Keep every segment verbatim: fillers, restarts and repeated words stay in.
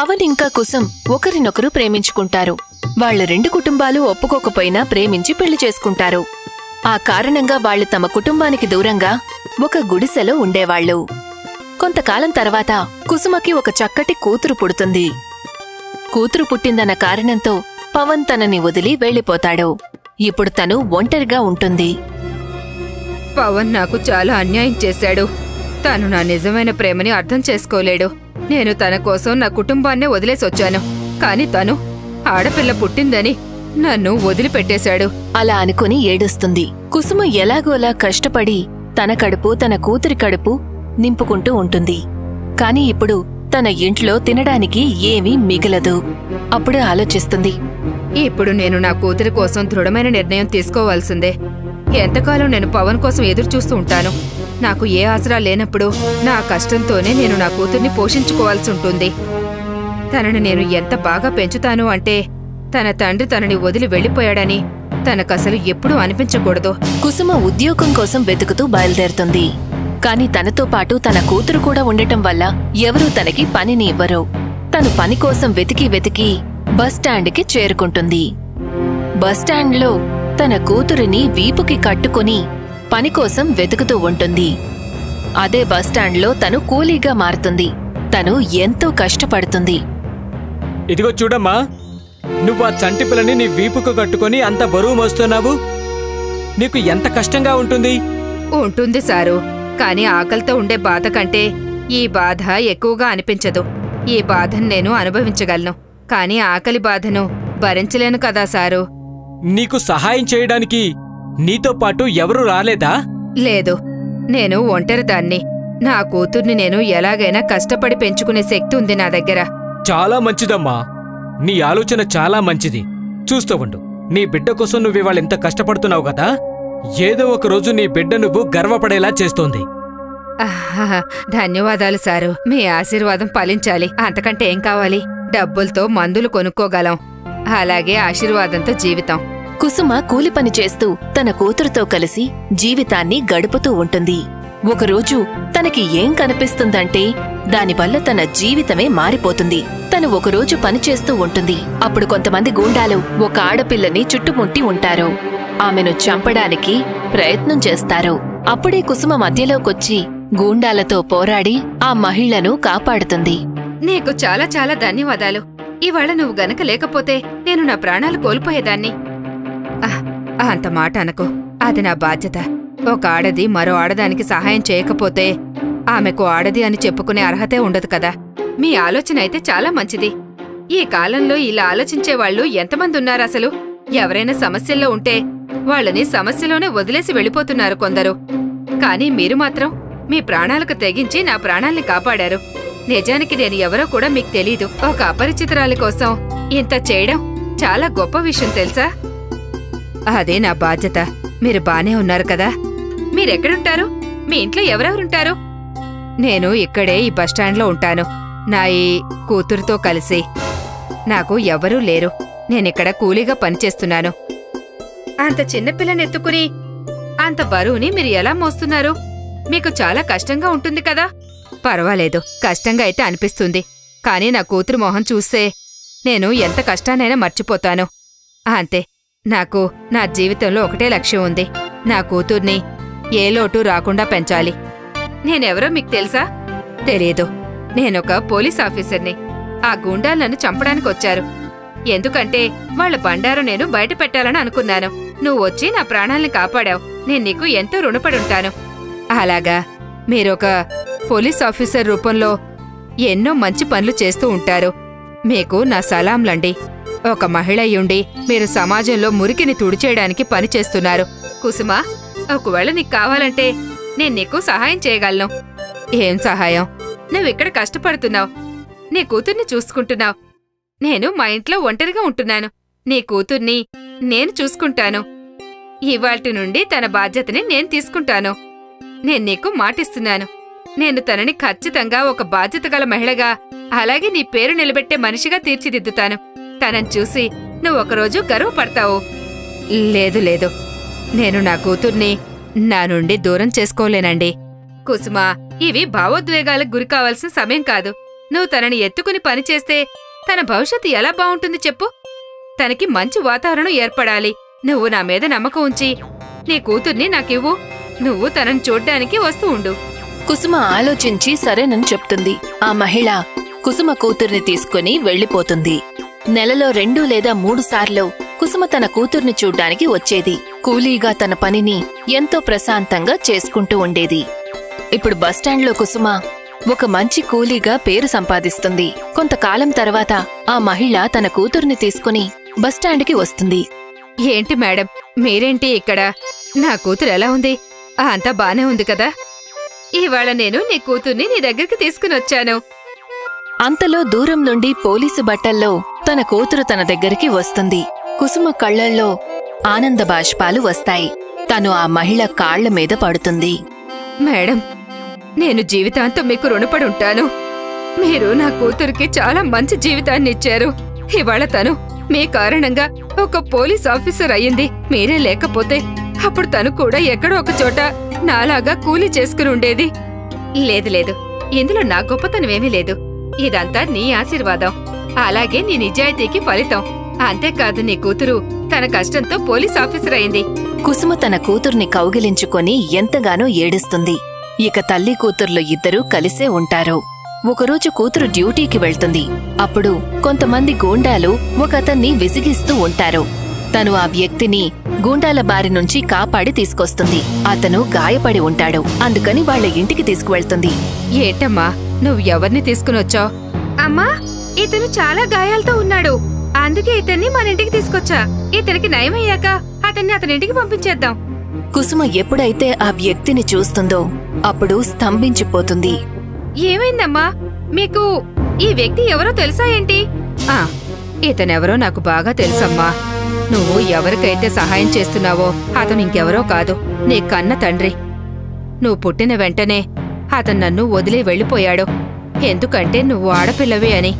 పవన్ ఇంకా కుసుమ్ ఒకరినొకరు ప్రేమించుకుంటారు. వాళ్ళ రెండు కుటుంబాలు ఒప్పుకోకపోయినా ప్రేమించి పెళ్లి చేసుకుంటారు. ఆ కారణంగా వాళ్ళు తమ కుటుంబానికి దూరంగా ఒక గుడిసెలో ఉండేవాళ్లు. కొంతకాలం తర్వాత కుసుమకి ఒక చక్కటి కూతురు పుడుతుంది. కూతురు పుట్టిందన్న కారణంతో పవన్ తనని వదిలి వెళ్లిపోతాడు. ఇప్పుడు తను ఒంటరిగా ఉంటుంది. పవన్ నాకు చాలా అన్యాయం చేశాడు. తను నా నిజమైన ప్రేమని అర్థం చేసుకోలేడు. నేను తన కోసం నా కుటుంబాన్నే వదిలేసొచ్చాను, కాని తను ఆడపిల్ల పుట్టిందని నన్ను వదిలిపెట్టేశాడు అలా అనుకుని ఏడుస్తుంది. కుసుమ ఎలాగోలా కష్టపడి తన కడుపు తన కూతురి కడుపు నింపుకుంటూ ఉంటుంది. కాని ఇప్పుడు తన ఇంట్లో తినడానికి ఏమీ మిగలదు. అప్పుడు ఆలోచిస్తుంది, ఇప్పుడు నేను నా కూతురి కోసం దృఢమైన నిర్ణయం తీసుకోవాల్సిందే. ఎంతకాలం నేను పవన్ కోసం ఎదురు చూస్తూ ఉంటాను? నాకు ఏ ఆసరా లేనప్పుడు నా కష్టంతోనే నేను నా కూతుర్ని పోషించుకోవాల్సి ఉంటుంది. తనని నేను ఎంత బాగా పెంచుతాను అంటే తన తండ్రి తనని వదిలి వెళ్లిపోయాడని తనకసలు ఎప్పుడూ అనిపించకూడదు. కుసుమ ఉద్యోగం కోసం వెతుకుతూ బయలుదేరుతుంది. కాని తనతో పాటు తన కూతురు కూడా ఉండటం వల్ల ఎవరూ తనకి పనిని ఇవ్వరు. తను పని కోసం వెతికి వెతికి బస్టాండ్కి చేరుకుంటుంది. బస్టాండ్లో తన కూతురిని వీపుకి కట్టుకుని పనికోసం వెతుకుతూ ఉంటుంది. అదే బస్టాండ్లో తను కూలీగా మారుతుంది. తను ఎంతో కష్టపడుతుంది. ఇదిగో చూడమ్మా, నువ్వు ఆ చంటి పిల్లని నీ వీపుకు కట్టుకుని అంత బరువు మోస్తున్నావు. నీకు ఎంత కష్టంగా ఉంటుంది? ఉంటుంది సారు, కానీ ఆకలితో ఉండే బాధ కంటే ఈ బాధ ఎక్కువగా అనిపించదు. ఈ బాధను నేను అనుభవించగలను, కానీ ఆకలి బాధను భరించలేను కదా సారు. నీకు సహాయం చేయడానికి నీతో పాటు ఎవరూ రాలేదా? లేదు, నేను ఒంటరిదాన్ని. నా కూతుర్ని నేను ఎలాగైనా కష్టపడి పెంచుకునే శక్తి ఉంది నా దగ్గర. చాలా మంచిదమ్మా, నీ ఆలోచన చాలా మంచిది. చూస్తూ ఉండు, నీ బిడ్డ కోసం నువ్వు ఇవాళ ఇంత కష్టపడుతున్నావు కదా, ఏదో ఒక రోజు నీ బిడ్డ నువ్వు గర్వపడేలా చేస్తోంది. ధన్యవాదాలు సారు, మీ ఆశీర్వాదం ఫలించాలి. అంతకంటే ఏం కావాలి? డబ్బులతో మందులు కొనుక్కోగలం, అలాగే ఆశీర్వాదంతో జీవితం. కుసుమ కూలి పని చేస్తూ తన కూతురుతో కలిసి జీవితాన్ని గడుపుతూ ఉంటుంది. ఒకరోజు తనకి ఏం కనిపిస్తుందంటే దానివల్ల తన జీవితమే మారిపోతుంది. తను ఒకరోజు పనిచేస్తూ ఉంటుంది. అప్పుడు కొంతమంది గూండాలు ఒక ఆడపిల్లని చుట్టుముట్టి ఉంటారు. ఆమెను చంపడానికి ప్రయత్నం చేస్తారు. అప్పుడే కుసుమ మధ్యలోకొచ్చి గూండాలతో పోరాడి ఆ మహిళను కాపాడుతుంది. నీకు చాలా చాలా ధన్యవాదాలు. ఇవాళ నువ్వు గనక లేకపోతే నేను నా ప్రాణాలు కోల్పోయేదాన్ని. అంత మాట అనకు, అది నా బాధ్యత. ఒక ఆడది మరో ఆడదానికి సహాయం చేయకపోతే ఆమెకు ఆడది అని చెప్పుకునే అర్హతే ఉండదు కదా. మీ ఆలోచన అయితే చాలా మంచిది. ఈ కాలంలో ఇలా ఆలోచించేవాళ్లు ఎంతమంది ఉన్నారసలు? ఎవరైనా సమస్యల్లో ఉంటే వాళ్ళని సమస్యలోనే వదిలేసి వెళ్ళిపోతున్నారు కొందరు. కానీ మీరు మాత్రం మీ ప్రాణాలకు తెగించి నా ప్రాణాల్ని కాపాడారు. నిజానికి నేను ఎవరో కూడా మీకు తెలీదు. ఒక అపరిచితురాలి కోసం ఇంత చేయడం చాలా గొప్ప విషయం తెలుసా. అదే నా బాధ్యత. మీరు బానే ఉన్నారు కదా? మీరెక్కడుంటారు? మీ ఇంట్లో ఎవరెవరుంటారు? నేను ఇక్కడే ఈ బస్టాండ్లో ఉంటాను. నా ఈ కూతురుతో కలిసి నాకు ఎవరూ లేరు. నేనిక్కడ కూలీగా పనిచేస్తున్నాను. అంత చిన్నపిల్లనెత్తుకుని అంత బరువుని మీరు ఎలా మోస్తున్నారు? మీకు చాలా కష్టంగా ఉంటుంది కదా? పర్వాలేదు, కష్టంగా అయితే అనిపిస్తుంది. కానీ నా కూతురు మొహం చూస్తే నేను ఎంత కష్టాన్నైనా మర్చిపోతాను. అంతే, నాకు నా జీవితంలో ఒకటే లక్ష్యం ఉంది. నా కూతుర్ని ఏ లోటు రాకుండా పెంచాలి. నేనెవరో మీకు తెలుసా? తెలీదు. నేనొక పోలీస్ ఆఫీసర్ని. ఆ గూండాలు నన్ను చంపడానికి వచ్చారు. ఎందుకంటే వాళ్ళ బండారం నేను బయట పెట్టాలని అనుకున్నాను. నువ్వు వచ్చి నా ప్రాణాల్ని కాపాడావు. నేను నీకు ఎంతో రుణపడుంటాను. అలాగా? మీరొక పోలీస్ ఆఫీసర్ రూపంలో ఎన్నో మంచి పనులు చేస్తూ ఉంటారు. మీకు నా సలాంలండి. ఒక మహిళ అయ్యుండి మీరు సమాజంలో మురికిని తుడిచేయడానికి పనిచేస్తున్నారు. కుసుమ, ఒకవేళ నీకు కావాలంటే నేను నీకు సహాయం చేయగలను. ఏం సహాయం? నువ్విక్కడ కష్టపడుతున్నావు, నీ కూతుర్ని చూసుకుంటున్నావు. నేను మా ఇంట్లో ఒంటరిగా ఉంటున్నాను. నీ కూతుర్ని నేను చూసుకుంటాను. ఇవాటి నుండి తన బాధ్యతని నేను తీసుకుంటాను. నేను నీకు మాటిస్తున్నాను. నేను తనని ఖచ్చితంగా ఒక బాధ్యత గల మహిళగా, అలాగే నీ పేరు నిలబెట్టే మనిషిగా తీర్చిదిద్దుతాను. తనని చూసి నువ్వొకరోజు గర్వపడతావు. లేదు లేదు, నేను నా కూతుర్ని నా నుండి దూరం చేసుకోలేనండి. కుసుమా, ఇవి భావోద్వేగాలకు గురికావాల్సిన సమయం కాదు. నువ్వు తనని ఎత్తుకుని పనిచేస్తే తన భవిష్యత్తు ఎలా బావుంటుంది చెప్పు. తనకి మంచి వాతావరణం ఏర్పడాలి. నువ్వు నా మీద నమ్మకం ఉంచి నీ కూతుర్ని నాకివ్వు. నువ్వు తనని చూడ్డానికి వస్తూ ఉండు. కుసుమ ఆలోచించి సరేనని చెప్తుంది. ఆ మహిళ కుసుమ కూతుర్ని తీసుకుని వెళ్లిపోతుంది. నెలలో రెండు లేదా మూడు సార్లు కుసుమ తన కూతుర్ని చూడ్డానికి వచ్చేది. కూలీగా తన పనిని ఎంతో ప్రశాంతంగా చేసుకుంటూ ఉండేది. ఇప్పుడు బస్టాండ్లో కుసుమ ఒక మంచి కూలీగా పేరు సంపాదిస్తుంది. కొంతకాలం తర్వాత ఆ మహిళ తన కూతుర్ని తీసుకుని బస్టాండ్కి వస్తుంది. ఏంటి మేడం, మీరేంటి ఇక్కడ? నా కూతురు ఎలా ఉంది? అంతా బానే ఉంది కదా. ఇవాళ నేను నీ కూతుర్ని నీ దగ్గరికి తీసుకుని వచ్చాను. అంతలో దూరం నుండి పోలీసు బట్టల్లో తన కూతురు తన దగ్గరికి వస్తుంది. కుసుమ కళ్లల్లో ఆనంద బాష్పాలు వస్తాయి. తను ఆ మహిళ కాళ్ల మీద పడుతుంది. మేడం, నేను జీవితాంతం మీకు రుణపడుంటాను. మీరు నా కూతురికి చాలా మంచి జీవితాన్ని ఇచ్చారు. ఇవాళ తను మీ కారణంగా ఒక పోలీస్ ఆఫీసర్ అయ్యింది. మీరే లేకపోతే అప్పుడు తను కూడా ఎక్కడో ఒక చోట నాలాగా కూలీ చేసుకుని ఉండేది. లేదు లేదు, ఇందులో నా గొప్పతనమేమీ లేదు. ఇదంతా నీ ఆశీర్వాదం, అలాగే నీ నిజాయితీకి ఫలితం. అంతేకాదు, నీ కూతురు తన కష్టంతో పోలీస్ ఆఫీసర్ అయింది. కుసుమ తన కూతుర్ని కౌగిలించుకొని ఎంతగానో ఏడుస్తుంది. ఇక తల్లి కూతుర్లు ఇద్దరూ కలిసే ఉంటారు. ఒకరోజు కూతురు డ్యూటీకి వెళ్తుంది. అప్పుడు కొంతమంది గూండాలు ఒకతన్ని విసిగిస్తూ ఉంటారు. తను ఆ వ్యక్తిని గూండాల బారి నుంచి కాపాడి తీసుకొస్తుంది. అతను గాయపడి ఉంటాడు. అందుకని వాళ్ళ ఇంటికి తీసుకువెళ్తుంది. ఏటమ్మా, నువ్వు ఎవరిని తీసుకునొచ్చావు? అమ్మా, ఇతను చాలా గాయాలతో ఉన్నాడు, అందుకే ఇతన్ని మన ఇంటికి తీసుకొచ్చా. ఇతనికి నయమయ్యాక అతన్ని అతనింటికి పంపించేద్దాం. కుసుమ ఎప్పుడైతే ఆ వ్యక్తిని చూస్తుందో అప్పుడు స్తంభించిపోతుంది. ఏమైందమ్మా మీకు? ఈ వ్యక్తి ఎవరో తెలుసా ఏంటి? ఆ, ఇతనెవరో నాకు బాగా తెలుసమ్మా. నువ్వు ఎవరికైతే సహాయం చేస్తున్నావో అతను ఇంకెవరో కాదు, నీ కన్న తండ్రి. నువ్వు పుట్టిన వెంటనే అతను నన్ను వదిలి వెళ్ళిపోయాడు, ఎందుకంటే నువ్వు ఆడపిల్లవే అని.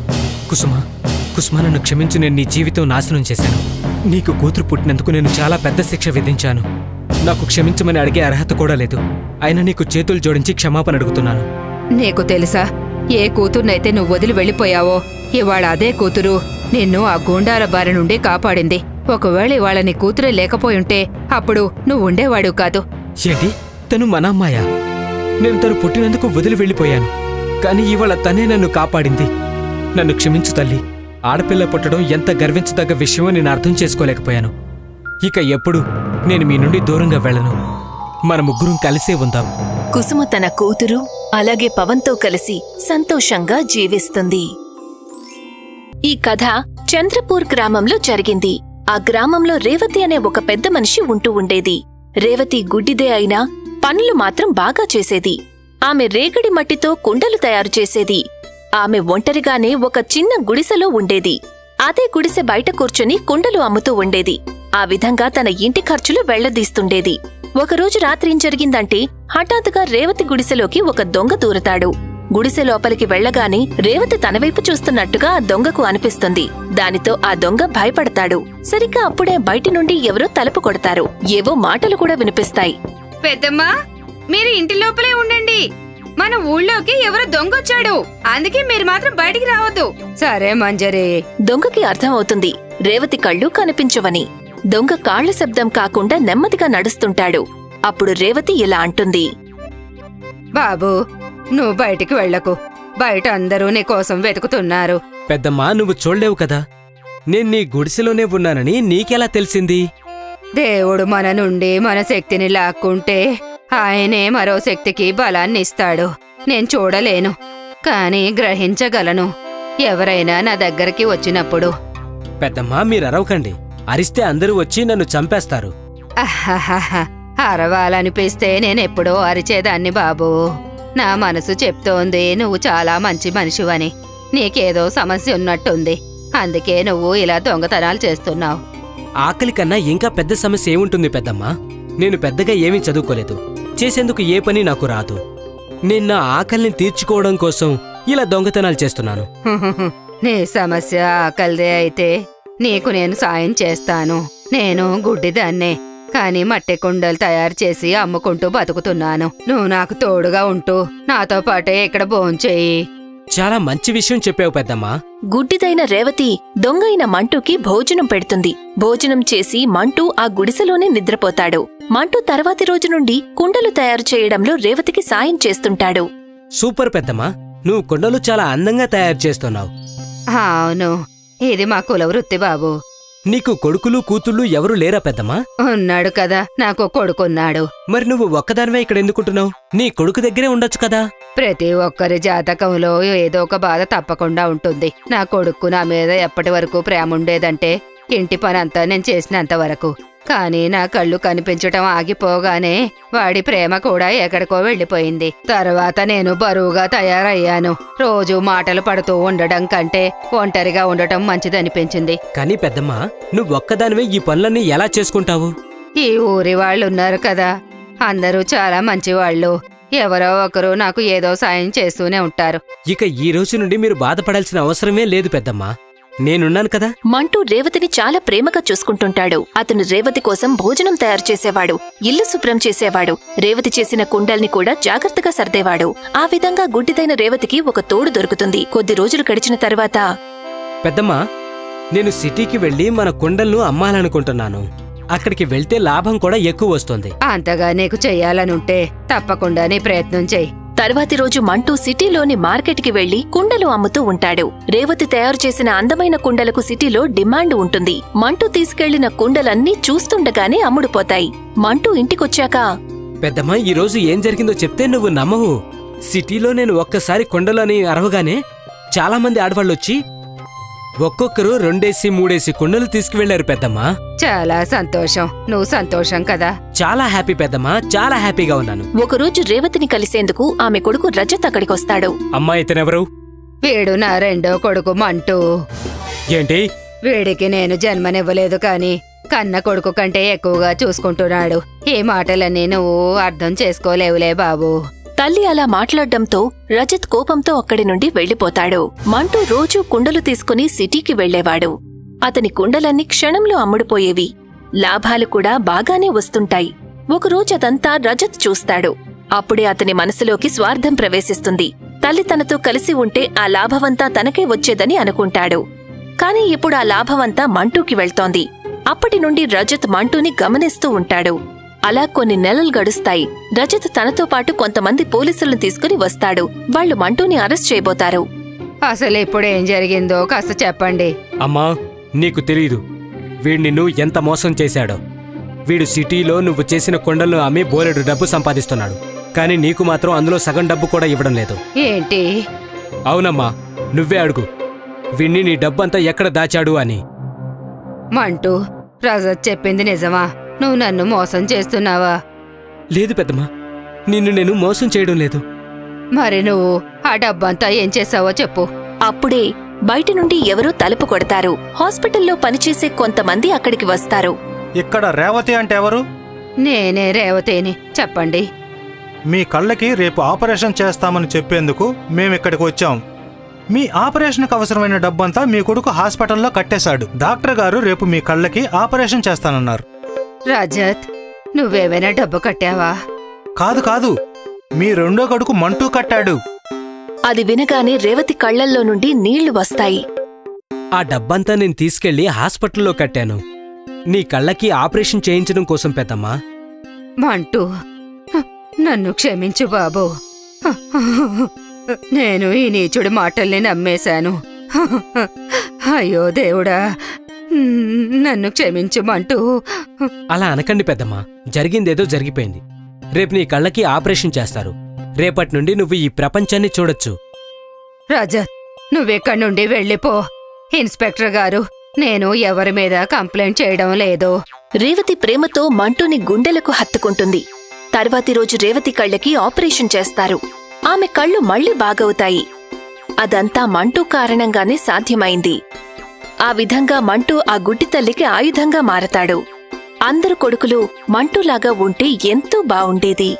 కుసుమ, కుసుమ నన్ను క్షమించు. నేను నీ జీవితం నాశనం చేశాను. నీకు కూతురు పుట్టినందుకు నేను చాలా పెద్ద శిక్ష విధించాను. నాకు క్షమించమని అడిగే అర్హత కూడా లేదు. అయినా నీకు చేతులు జోడించి క్షమాపణ అడుగుతున్నాను. నీకు తెలుసా, ఏ కూతురునైతే నువ్వు వదిలి వెళ్ళిపోయావో ఇవాళ అదే కూతురు నిన్ను ఆ గూండాల బారి నుండి కాపాడింది. ఒకవేళ ఇవాళ నీ కూతురే లేకపోయుంటే అప్పుడు నువ్వు ఉండేవాడు కాదు. ఏంటి, తను మన అమ్మాయా? నేను తను పుట్టినందుకు వదిలి వెళ్ళిపోయాను, కానీ ఇవాళ తనే నన్ను కాపాడింది. నన్ను క్షమించు తల్లి. ఆడపిల్ల పుట్టడం ఎంత గర్వించదగ్గ విషయమో నేను అర్థం చేసుకోలేకపోయాను. ఇక ఎప్పుడు నేను మీ నుండి దూరంగా వెళ్ళను. మన ముగ్గురం కలిసే ఉందాం. కుసుమ తన కూతురు అలాగే పవన్తో కలిసి సంతోషంగా జీవిస్తుంది. ఈ కథ చంద్రపూర్ గ్రామంలో జరిగింది. ఆ గ్రామంలో రేవతి అనే ఒక పెద్ద మనిషి ఉంటూ ఉండేది. రేవతి గుడ్డిదే అయినా పనులు మాత్రం బాగా చేసేది. ఆమె రేగడి మట్టితో కుండలు తయారు చేసేది. ఆమె ఒంటరిగానే ఒక చిన్న గుడిసెలో ఉండేది. అదే గుడిసె బయట కూర్చొని కుండలు అమ్ముతూ ఉండేది. ఆ విధంగా తన ఇంటి ఖర్చులు వెళ్లదీస్తుండేది. ఒకరోజు రాత్రేం జరిగిందంటే హఠాత్తుగా రేవతి గుడిసెలోకి ఒక దొంగ దూరతాడు. గుడిసె లోపలికి వెళ్లగానే రేవతి తనవైపు చూస్తున్నట్టుగా ఆ దొంగకు అనిపిస్తుంది. దానితో ఆ దొంగ భయపడతాడు. సరిగ్గా అప్పుడే బయటి నుండి ఎవరో తలుపు కొడతారు. ఏవో మాటలు కూడా వినిపిస్తాయి. పెద్దమ్మా, మీరు ఇంటి లోపలే ఉండండి. మన ఊళ్ళోకి ఎవరో దొంగొచ్చాడు, అందుకే మీరు మాత్రం బయటికి రావద్దు. సరే మంజరే. దొంగకి అర్థం అవుతుంది రేవతి కళ్ళు కనిపించవని. దొంగ కాళ్ల శబ్దం కాకుండా నెమ్మదిగా నడుస్తుంటాడు. అప్పుడు రేవతి ఇలా అంటుంది. బాబూ, నువ్వు బయటికి వెళ్లకు. బయట అందరూ నీ కోసం వెతుకుతున్నారు. పెద్దమ్మా, నువ్వు చూడలేవు కదా, నేను నీ గుడిసెలోనే ఉన్నానని నీకెలా తెలిసింది? దేవుడు మన నుండి మన శక్తిని లాక్కుంటే ఆయనే మరో శక్తికి బలాన్నిస్తాడు. నేను చూడలేను, కాని గ్రహించగలను. ఎవరైనా నా దగ్గరికి వచ్చినప్పుడు. పెద్దమ్మా, మీరరవకండి. అరిస్తే అందరూ వచ్చి నన్ను చంపేస్తారు. అరవాలనిపిస్తే నేనెప్పుడో అరిచేదాన్ని బాబూ. నా మనసు చెప్తోంది నువ్వు చాలా మంచి మనిషివని. నీకేదో సమస్య ఉన్నట్టుంది, అందుకే నువ్వు ఇలా దొంగతనాలు చేస్తున్నావు. ఆకలి కన్నా ఇంకా పెద్ద సమస్య ఏముంటుంది పెద్దమ్మా? నేను పెద్దగా ఏమీ చదువుకోలేదు, చేసేందుకు ఏ పని నాకు రాదు. నేను నా ఆకలిని తీర్చుకోవడం కోసం ఇలా దొంగతనాలు చేస్తున్నాను. నీ సమస్య ఆకలిదే అయితే నీకు నేను సాయం చేస్తాను. నేను గుడ్డిదాన్నే, కాని మట్టి కుండలు తయారు చేసి అమ్ముకుంటూ బతుకుతున్నాను. నువ్వు నాకు తోడుగా ఉంటూ నాతో పాటే ఇక్కడ భోంచేయి. చాలా మంచి విషయం చెప్పావు పెద్దమ్మా. గుడ్డిదైన రేవతి దొంగైన మంటూకి భోజనం పెడుతుంది. భోజనం చేసి మంటూ ఆ గుడిసెలోనే నిద్రపోతాడు. మంటూ తర్వాతి రోజు నుండి కుండలు తయారు చేయడంలో రేవతికి సాయం చేస్తుంటాడు. సూపర్ పెద్దమ్మా, నువ్వు కుండలు చాలా అందంగా తయారు చేస్తున్నావు. అవును, ఇది మా కుల వృత్తి బాబు. నీకు కొడుకులు కూతుళ్ళు ఎవరు లేరా పెద్దమ్మా? ఉన్నాడు కదా, నాకు కొడుకున్నాడు. మరి నువ్వు ఒక్కదానివే ఇక్కడ ఎందుకుంటున్నావు? నీ కొడుకు దగ్గరే ఉండొచ్చు కదా. ప్రతి ఒక్కరి జాతకంలో ఏదో ఒక బాధ తప్పకుండా ఉంటుంది. నా కొడుకు నా మీద ఎప్పటి వరకు ప్రేమ ఉండేదంటే ఇంటి పనంతా నేను చేసినంత వరకు. కానీ నా కళ్ళు కనిపించటం ఆగిపోగానే వాడి ప్రేమ కూడా ఎక్కడికో వెళ్ళిపోయింది. తర్వాత నేను బరువుగా తయారయ్యాను. రోజు మాటలు పడుతూ ఉండడం కంటే ఒంటరిగా ఉండటం మంచిదనిపించింది. కానీ పెద్దమ్మ, నువ్వొక్కదానివే ఈ పనులన్నీ ఎలా చేసుకుంటావు? ఈ ఊరి వాళ్ళున్నారు కదా, అందరూ చాలా మంచివాళ్ళు. ఎవరో ఒకరు నాకు ఏదో సాయం చేస్తూనే ఉంటారు. ఇక ఈ రోజు నుండి మీరు బాధపడాల్సిన అవసరమే లేదు పెద్దమ్మ, నేనున్నాను కదా. మంటూ రేవతిని చాలా ప్రేమగా చూసుకుంటుంటాడు. అతను రేవతి కోసం భోజనం తయారు చేసేవాడు, ఇల్లు శుభ్రం చేసేవాడు, రేవతి చేసిన కుండల్ని కూడా జాగ్రత్తగా సర్దేవాడు. ఆ విధంగా గుడ్డిదైన రేవతికి ఒక తోడు దొరుకుతుంది. కొద్ది రోజులు గడిచిన తర్వాత, పెద్దమ్మ నేను సిటీకి వెళ్లి మన కుండలను అమ్మాలనుకుంటున్నాను. అక్కడికి వెళ్తే లాభం కూడా ఎక్కువ వస్తుంది. అంతగా నీకు చెయ్యాలనుంటే తప్పకుండా నీ ప్రయత్నం చెయ్యి. తర్వాతి రోజు మంటూ సిటీలోని మార్కెట్కి వెళ్లి కుండలు అమ్ముతూ ఉంటాడు. రేవతి తయారు చేసిన అందమైన కుండలకు సిటీలో డిమాండ్ ఉంటుంది. మంటూ తీసుకెళ్లిన కుండలన్నీ చూస్తుండగానే అమ్ముడుపోతాయి. మంటూ ఇంటికొచ్చాక, పెద్దమ్మ ఈ రోజు ఏం జరిగిందో చెప్తే నువ్వు నమ్మవు. సిటీలో నేను ఒక్కసారి కుండలని అరవగానే చాలా మంది ఆడవాళ్ళొచ్చి ఒక్కొక్కరు రెండేసి మూడేసి కుండలు తీసుకువెళ్లారు పెద్దమ్మా. చాలా సంతోషం. నువ్వు సంతోషం కదా? చాలా హ్యాపీ పెద్దమ్మా, చాలా హ్యాపీగా ఉన్నాను. ఒకరోజు రేవతిని కలిసేందుకు ఆమె కొడుకు రజత్ అక్కడికొస్తాడు. అమ్మా, ఇతనెవరు? వీడు నా రెండో కొడుకు మంటూ. ఏంటి? వీడికి నేను జన్మనివ్వలేదు, కాని కన్న కొడుకు కంటే ఎక్కువగా చూసుకుంటున్నాడు. ఈ మాటలన్నీ నువ్వు అర్థం చేసుకోలేవులే బాబు. తల్లి అలా మాట్లాడడంతో రజత్ కోపంతో అక్కడి నుండి వెళ్లిపోతాడు. మంటూ రోజూ కుండలు తీసుకుని సిటీకి వెళ్లేవాడు. అతని కుండలన్నీ క్షణంలో అమ్ముడుపోయేవి. లాభాలు కూడా బాగానే వస్తుంటాయి. ఒకరోజు అదంతా రజత్ చూస్తాడు. అప్పుడే అతని మనసులోకి స్వార్థం ప్రవేశిస్తుంది. తల్లి తనతో కలిసి ఉంటే ఆ లాభమంతా తనకే వచ్చేదని అనుకుంటాడు. కాని ఇప్పుడు ఆ లాభమంతా మంటూకి వెళ్తోంది. అప్పటి నుండి రజత్ మంటూని గమనిస్తూ ఉంటాడు. అలా కొన్ని నెలలు గడుస్తాయి. రజత్ తనతో పాటు కొంతమంది పోలీసులను తీసుకుని వస్తాడు. వాళ్ళు మంటూని అరెస్ట్ చేయబోతారు. అసలు ఇప్పుడు ఏం జరిగిందో కాస్త చెప్పండి. అమ్మా, నీకు తెలీదు వీడిని నువ్వు ఎంత మోసం చేశాడో. వీడు సిటీలో నువ్వు చేసిన కొండలు అమ్మి బోలెడు డబ్బు సంపాదిస్తున్నాడు. కానీ నీకు మాత్రం అందులో సగం డబ్బు కూడా ఇవ్వడం లేదు. ఏంటి? అవునమ్మా, నువ్వే అడుగు వీణ్ణి నీ డబ్బంతా ఎక్కడ దాచాడు అని. మంటూ, రజత్ చెప్పింది నిజమా? నువ్వు నన్ను మోసం చేస్తున్నావా? లేదు పెద్దమ్మా, నిన్ను నేను మోసం చేయడం లేదు. మరి నువ్వు ఆ డబ్బంతా ఏం చేసావో చెప్పు. అప్పుడే బయట నుండి ఎవరో తలుపు కొడతారు. హాస్పిటల్లో పనిచేసే కొంతమంది అక్కడికి వస్తారు. ఇక్కడ రేవతి అంటే ఎవరు? నేనే రేవతిని. చెప్పండి. మీ కళ్ళకి రేపు ఆపరేషన్ చేస్తామని చెప్పేందుకు మేమిక్కడికి వచ్చాం. మీ ఆపరేషన్కు అవసరమైన డబ్బంతా మీ కొడుకు హాస్పిటల్లో కట్టేశాడు. డాక్టర్ గారు రేపు మీ కళ్ళకి ఆపరేషన్ చేస్తానన్నారు. రజత్, నువ్వేమైనా డబ్బు కట్టావా? కాదు కాదు, మీ రెండో కొడుకు మంటూ కట్టాడు. అది వినగానే రేవతి కళ్లల్లో నుండి నీళ్లు వస్తాయి. ఆ డబ్బంతా నేను తీసుకెళ్లి హాస్పిటల్లో కట్టాను, నీ కళ్ళకి ఆపరేషన్ చేయించడం కోసం పెద్దమ్మా. మంటూ, నన్ను క్షమించు బాబు. నేను ఈ నీచుడి మాటల్ని నమ్మేశాను. అయ్యో దేవుడా, నన్ను క్షమించమంటూ. అలా అనకండి పెద్దమ్మా, జరిగిందేదో జరిగిపోయింది. రేపు నీ కళ్ళకి ఆపరేషన్ చేస్తారు. రేపటి నుండి నువ్వు ఈ ప్రపంచాన్ని చూడొచ్చు. రజత్, నువ్వెక్కడి నుండి వెళ్ళిపో. ఇన్స్పెక్టర్ గారు, నేను ఎవరి మీద కంప్లైంట్ చేయడం లేదు. రేవతి ప్రేమతో మంటూని గుండెలకు హత్తుకుంటుంది. తర్వాతి రోజు రేవతి కళ్ళకి ఆపరేషన్ చేస్తారు. ఆమె కళ్ళు మళ్లీ బాగవుతాయి. అదంతా మంటూ కారణంగానే సాధ్యమైంది. ఆ విధంగా మంటూ ఆ గుడ్డి తల్లికి ఆయుధంగా మారతాడు. అందరు కొడుకులు మంటూలాగా ఉంటే ఎంతో బావుండేది.